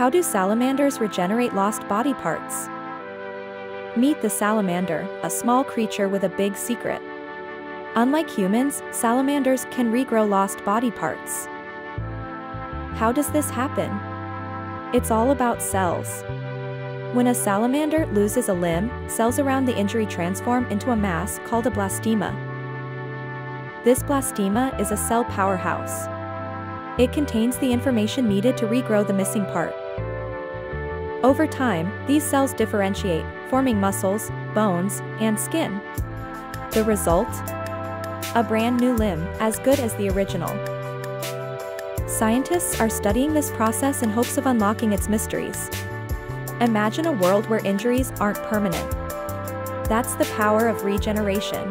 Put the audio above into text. How do salamanders regenerate lost body parts? Meet the salamander, a small creature with a big secret. Unlike humans, salamanders can regrow lost body parts. How does this happen? It's all about cells. When a salamander loses a limb, cells around the injury transform into a mass called a blastema. This blastema is a cell powerhouse. It contains the information needed to regrow the missing part. Over time, these cells differentiate, forming muscles, bones, and skin. The result? A brand new limb, as good as the original. Scientists are studying this process in hopes of unlocking its mysteries. Imagine a world where injuries aren't permanent. That's the power of regeneration.